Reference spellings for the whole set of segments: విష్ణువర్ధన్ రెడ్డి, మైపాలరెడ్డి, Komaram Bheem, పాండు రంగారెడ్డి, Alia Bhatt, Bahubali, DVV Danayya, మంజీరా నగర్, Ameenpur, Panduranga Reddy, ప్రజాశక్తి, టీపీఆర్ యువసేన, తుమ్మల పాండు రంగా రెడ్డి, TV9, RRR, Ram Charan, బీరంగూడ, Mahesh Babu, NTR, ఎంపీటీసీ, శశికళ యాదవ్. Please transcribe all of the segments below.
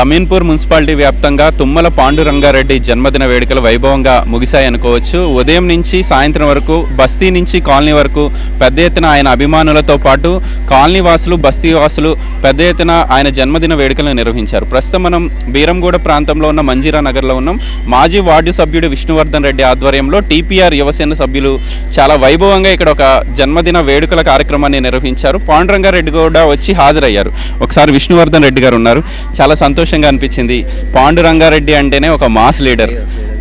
Ameenpur municipality వ్యాప్తంగా తుమ్మల పాండు రంగా రెడ్డి జన్మదిన వేడుకలు వైభవంగా ముగిశాయి అనుకోవచ్చు. ఉదయం నుంచి సాయంత్రం వరకు బస్తీ నుంచి కాలనీ వరకు పెద్ద ఎత్తున ఆయన అభిమానులతో పాటు కాలనీ వాసులు బస్తీ వాసులు పెద్ద ఎత్తున ఆయన జన్మదిన వేడుకలు నిర్వహించారు. ప్రస్తుతం మనం బీరంగూడ ప్రాంతంలో ఉన్న మంజీరా నగర్లో ఉన్నాం. మాజీ వార్డు సభ్యుడు విష్ణువర్ధన్ రెడ్డి ఆధ్వర్యంలో టీపీఆర్ యువసేన సభ్యులు చాలా వైభవంగా ఇక్కడ ఒక జన్మదిన వేడుకల కార్యక్రమాన్ని నిర్వహించారు. పాండు రంగా రెడ్డి కూడా వచ్చి హాజరయ్యారు. ఒకసారి విష్ణువర్ధన్ రెడ్డి గారు ఉన్నారు. చాలా సంతోషంగా అనిపించింది. పాండు రంగారెడ్డి అంటేనే ఒక మాస్ లీడర్.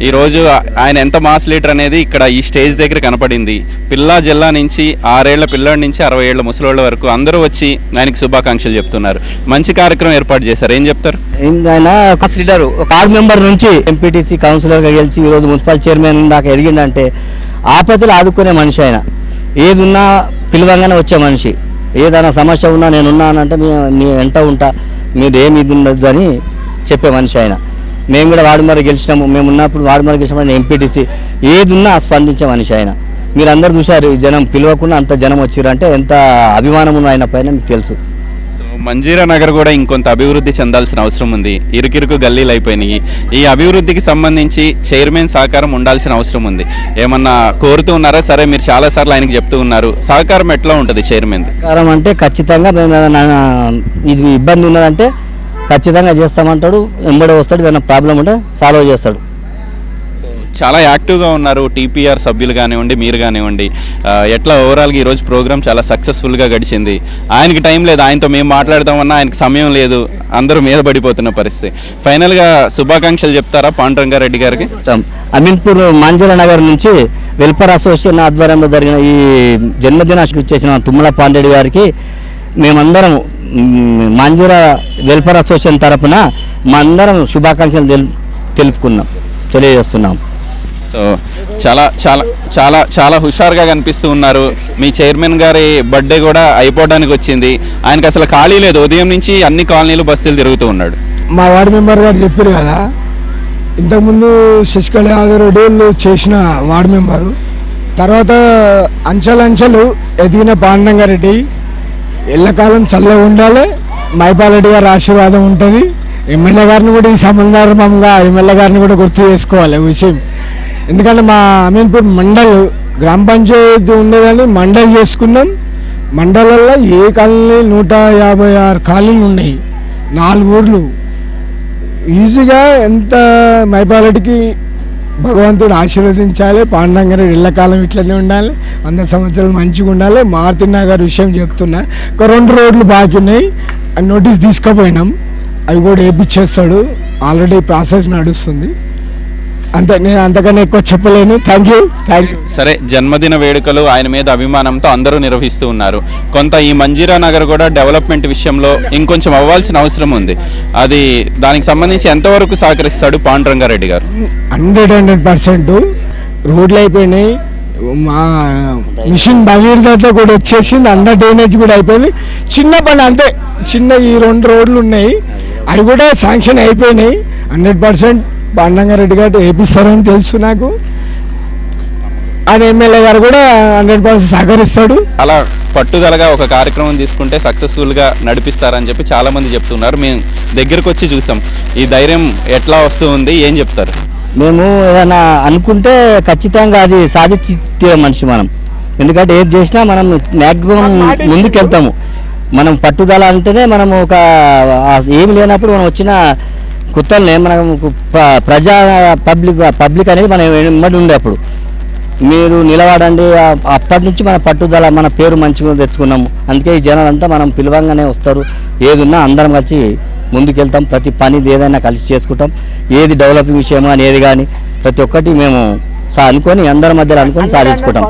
ఈరోజు ఆయన ఎంత మాస్ లీడర్ అనేది ఇక్కడ ఈ స్టేజ్ దగ్గర కనపడింది. పిల్లా జిల్లా నుంచి 6 ఏళ్ల పిల్లాడి నుంచి 60 ఏళ్ల ముసలోళ్ళ వరకు అందరూ వచ్చి ఆయనకు శుభాకాంక్షలు చెప్తున్నారు. మంచి కార్యక్రమం ఏర్పాటు చేశారు. ఏం చెప్తారు? ఆయన మాస్ లీడర్, ఒక వార్డు మెంబర్ నుంచి ఎంపీటీసీ కౌన్సిలర్గా గెలిచి ఈరోజు మున్సిపల్ చైర్మన్ దాకా ఎదిగిందంటే ఆపదలు ఆదుకునే మనిషి. ఆయన ఏదున్నా పిలవంగానే వచ్చే మనిషి. ఏదైనా సమస్య ఉన్నా నేనున్నా అంటే మీ వెంట ఉంటా, మీరు ఏమి ఇది ఉండదు అని చెప్పే మనిషి ఆయన. మేము కూడా వాడుమర గెలిచినాము, మేము ఉన్నప్పుడు వాడుమర గెలిచినామని ఎంపీటీసీ ఏది ఉన్నా స్పందించే మనిషి ఆయన. మీరు అందరు చూశారు, జనం పిలవకుండా అంత జనం వచ్చారంటే ఎంత అభిమానం ఉన్న ఆయన పైన మీకు తెలుసు. మంజీరా నగర్ కూడా ఇంకొంత అభివృద్ధి చెందాల్సిన అవసరం ఉంది. ఇరుకిరుకు గల్లీలు అయిపోయినాయి. ఈ అభివృద్ధికి సంబంధించి చైర్మన్ సహకారం ఉండాల్సిన అవసరం ఉంది. ఏమన్నా కోరుతూ ఉన్నారా? సరే, మీరు చాలాసార్లు ఆయనకి చెప్తూ ఉన్నారు. సహకారం ఎట్లా ఉంటుంది చైర్మన్? సహకారం అంటే ఖచ్చితంగా మేము ఇది ఇబ్బంది ఉన్నదంటే ఖచ్చితంగా చేస్తామంటాడు. ఎంబడే వస్తాడు, ఏదైనా ప్రాబ్లం ఉంటే సాల్వ్ చేస్తాడు. చాలా యాక్టివ్గా ఉన్నారు టీపీఆర్ సభ్యులు కానివ్వండి, మీరు కానివ్వండి. ఎట్లా ఓవరాల్గా ఈరోజు ప్రోగ్రామ్ చాలా సక్సెస్ఫుల్గా గడిచింది. ఆయనకి టైం లేదు, ఆయనతో మేము మాట్లాడతామన్నా ఆయనకి సమయం లేదు. అందరూ మీద పడిపోతున్న పరిస్థితి. ఫైనల్గా శుభాకాంక్షలు చెప్తారా పాండు రంగారెడ్డి గారికి? అమీన్పూర్ మంజీరా నగర్ నుంచి వెల్ఫేర్ అసోసియేషన్ ఆధ్వర్యంలో జరిగిన ఈ జన్మదినానికి ఇచ్చేసిన తుమ్మల పాండ్రెడ్డి గారికి మేమందరం మంజీరా వెల్ఫేర్ అసోసియేషన్ తరఫున మా అందరం శుభాకాంక్షలు తెలుపుకున్నాం, తెలియజేస్తున్నాం. సో చాలా చాలా చాలా చాలా హుషారుగా కనిపిస్తూ ఉన్నారు. మీ చైర్మన్ గారి బర్త్డే కూడా అయిపోవడానికి వచ్చింది. ఆయనకి అసలు ఖాళీ లేదు, ఉదయం నుంచి అన్ని కాలనీలు బస్సులు తిరుగుతూ ఉన్నాడు. మా వార్డు మెంబర్ గారు చెప్పారు కదా, ఇంతకుముందు శశికళ యాదవ్ డోళ్ళు చేసిన వార్డు మెంబరు, తర్వాత అంచెలంచెలు ఎదిగిన పాండురంగా రెడ్డి. ఎల్లకాలం చల్లగా ఉండాలి, మైపాలరెడ్డి గారి ఆశీర్వాదం ఉంటుంది. ఎమ్మెల్యే గారిని కూడా ఈ సంబంధంగా ఎమ్మెల్యే గారిని కూడా గుర్తు చేసుకోవాలి విషయం. ఎందుకంటే మా అమీన్పూర్ మండల్ గ్రామ పంచాయతీ ఉండేదని మండల్ చేసుకున్నాం. మండలంలో ఏ కాలనీ 156 కాలనీలు ఉన్నాయి, 4 ఊర్లు. ఈజీగా ఎంత మైపాలరెడ్డికి భగవంతుడు ఆశీర్వదించాలి. పాండురంగారెడ్డి ఇళ్ళకాలం ఇట్లనే ఉండాలి, 100 సంవత్సరాలు మంచిగా ఉండాలి. మారుతి నగర్ విషయం చెప్తున్నా, ఒక 2 రోడ్లు బాకీ ఉన్నాయి, నోటీస్ తీసుకుపోయినాం, అవి కూడా వేయించేస్తాడు. ఆల్రెడీ ప్రాసెస్ నడుస్తుంది. అంతే, నేను అంతకన్నా ఎక్కువ చెప్పలేను. Thank you, thank you. సరే, జన్మదిన వేడుకలు ఆయన మీద అభిమానంతో అందరూ నిర్వహిస్తూ ఉన్నారు. కొంత ఈ మంజీరా నగర్ కూడా డెవలప్మెంట్ విషయంలో ఇంకొంచెం అవ్వాల్సిన అవసరం ఉంది. అది దానికి సంబంధించి ఎంతవరకు సహకరిస్తాడు పాండురంగారెడ్డి గారు? 100% రోడ్లు అయిపోయినాయి, మా మిషన్ భగీరథతో కూడా వచ్చేసింది, అండర్ డ్రైనేజ్ కూడా అయిపోయింది. చిన్న పని అంతే, చిన్న ఈ 2 రోడ్లు ఉన్నాయి, అవి కూడా శాంక్షన్ అయిపోయినాయి. 100% పాండురంగారెడ్డి గారు వేపిస్తారని తెలుసు నాకు. ఆయన ఎమ్మెల్యే గారు కూడా 100% సహకరిస్తాడు. అలా పట్టుదలగా ఒక కార్యక్రమం తీసుకుంటే సక్సెస్ఫుల్గా నడిపిస్తారని చెప్పి చాలామంది చెప్తున్నారు. మేము దగ్గరకు వచ్చి చూసాం, ఈ ధైర్యం ఎట్లా వస్తుంది, ఏం చెప్తారు? మేము ఏదైనా అనుకుంటే ఖచ్చితంగా అది సాధించే మనిషి మనం. ఎందుకంటే ఏది చేసినా మనం మ్యాక్సిమం ముందుకెళ్తాము. మనం పట్టుదల అంటేనే మనం ఒక ఏమి లేనప్పుడు మనం వచ్చిన కొత్తలనే మనం ప్రజా పబ్లిక్ అనేది మనం ఎమ్మడి ఉండే అప్పుడు మీరు నిలబడండి. అప్పటి నుంచి మన పట్టుదల, మన పేరు మంచిగా తెచ్చుకున్నాము. అందుకే ఈ జనాలంతా మనం పిలవంగానే వస్తారు. ఏదున్నా అందరం కలిసి ముందుకెళ్తాం, ప్రతి పని ఏదైనా కలిసి చేసుకుంటాం. ఏది డెవలపింగ్ విషయం కానీ ఏది కానీ ప్రతి ఒక్కటి మేము అనుకొని అందరి మధ్యలో అనుకొని సాధించుకుంటాం.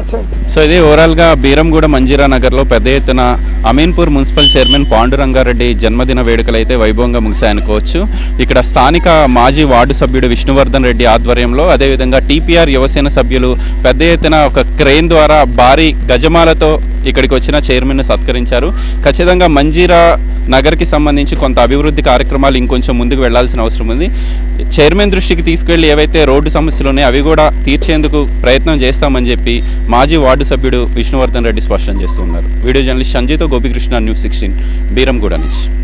సో ఇది ఓవరాల్గా బీరంగూడ మంజీరా నగర్లో పెద్ద ఎత్తున అమీన్పూర్ మున్సిపల్ చైర్మన్ పాండురంగారెడ్డి జన్మదిన వేడుకలు అయితే వైభవంగా ముగిశాయనుకోవచ్చు. ఇక్కడ స్థానిక మాజీ వార్డు సభ్యుడు విష్ణువర్ధన్ రెడ్డి ఆధ్వర్యంలో, అదేవిధంగా టీపీఆర్ యువసేన సభ్యులు పెద్ద ఎత్తున ఒక క్రేన్ ద్వారా భారీ గజమాలతో ఇక్కడికి వచ్చిన చైర్మన్ను సత్కరించారు. ఖచ్చితంగా మంజీరా నగర్కి సంబంధించి కొంత అభివృద్ధి కార్యక్రమాలు ఇంకొంచెం ముందుకు వెళ్లాల్సిన అవసరం ఉంది. చైర్మన్ దృష్టికి తీసుకెళ్లి ఏవైతే రోడ్డు సమస్యలు ఉన్నాయో అవి కూడా తీర్చేందుకు ప్రయత్నం చేస్తామని చెప్పి మాజీ వార్డు సభ్యుడు విష్ణువర్ధన్ రెడ్డి స్పష్టం చేస్తున్నారు. వీడియో జర్నలిస్ట్ సంజయ్తో గోపికృష్ణ, న్యూస్ 16 బీరంగూడ నుంచి.